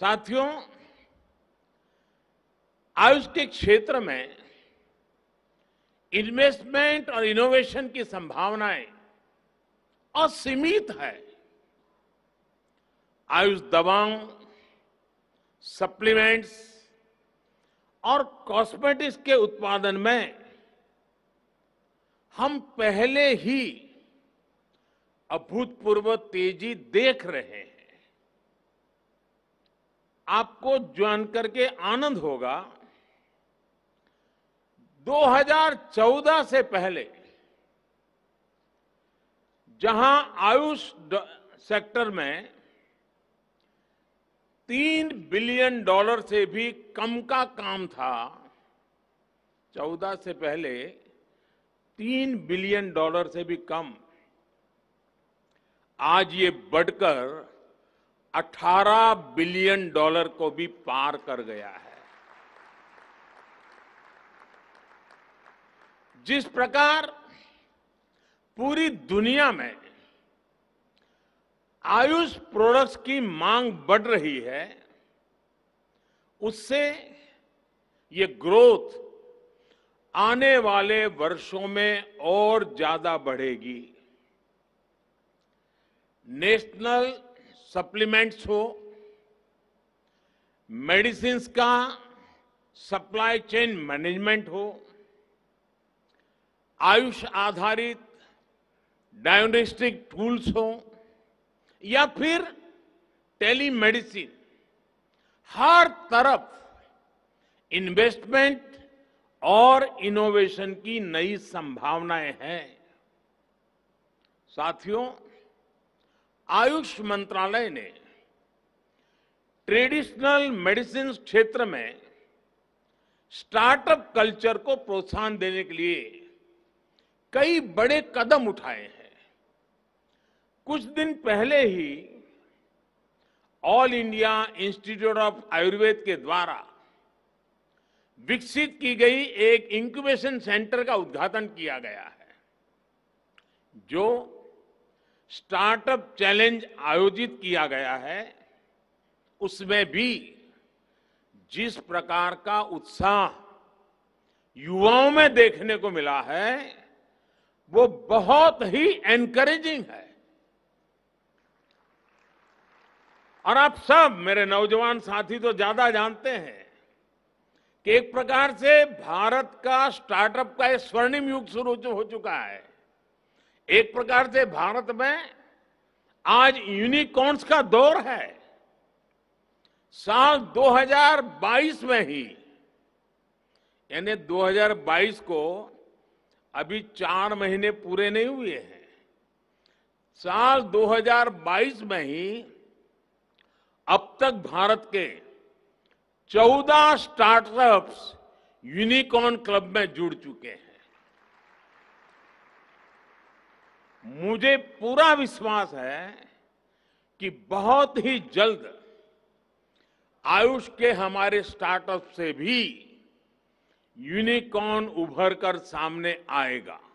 साथियों, आयुष के क्षेत्र में इन्वेस्टमेंट और इनोवेशन की संभावनाएं असीमित है। आयुष दवाओं, सप्लीमेंट्स और कॉस्मेटिक्स के उत्पादन में हम पहले ही अभूतपूर्व तेजी देख रहे हैं। आपको जानकर के आनंद होगा, 2014 से पहले जहां आयुष सेक्टर में $3 बिलियन से भी कम का काम था, 14 से पहले $3 बिलियन से भी कम, आज ये बढ़कर $18 बिलियन को भी पार कर गया है। जिस प्रकार पूरी दुनिया में आयुष प्रोडक्ट्स की मांग बढ़ रही है, उससे ये ग्रोथ आने वाले वर्षों में और ज्यादा बढ़ेगी। नेशनल सप्लीमेंट्स हो, मेडिसिन्स का सप्लाई चेन मैनेजमेंट हो, आयुष आधारित डायग्नोस्टिक टूल्स हो या फिर टेलीमेडिसिन, हर तरफ इन्वेस्टमेंट और इनोवेशन की नई संभावनाएं हैं। साथियों, आयुष मंत्रालय ने ट्रेडिशनल मेडिसिन क्षेत्र में स्टार्टअप कल्चर को प्रोत्साहन देने के लिए कई बड़े कदम उठाए हैं। कुछ दिन पहले ही All India Institute of Ayurveda के द्वारा विकसित की गई एक इंक्यूबेशन सेंटर का उद्घाटन किया गया है, जो स्टार्टअप चैलेंज आयोजित किया गया है। उसमें भी जिस प्रकार का उत्साह युवाओं में देखने को मिला है, वो बहुत ही एनकरेजिंग है। और आप सब मेरे नौजवान साथी तो ज्यादा जानते हैं कि एक प्रकार से भारत का स्टार्टअप का एक स्वर्णिम युग शुरू हो चुका है। एक प्रकार से भारत में आज यूनिकॉर्न्स का दौर है। साल 2022 में ही, यानी 2022 को अभी 4 महीने पूरे नहीं हुए हैं, साल 2022 में ही अब तक भारत के 14 स्टार्टअप्स यूनिकॉर्न क्लब में जुड़ चुके हैं। मुझे पूरा विश्वास है कि बहुत ही जल्द आयुष के हमारे स्टार्टअप से भी यूनिकॉर्न उभर कर सामने आएगा।